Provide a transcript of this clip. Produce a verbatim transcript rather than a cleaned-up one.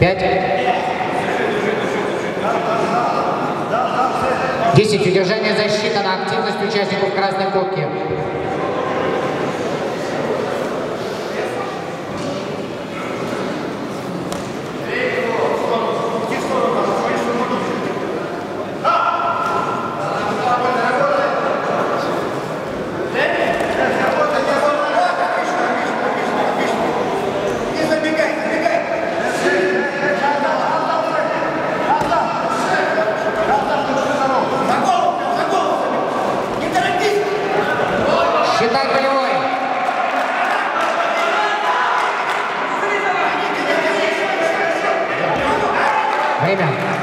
пять. десять. Удержание засчитано. Активность участников красной куртки. Amen.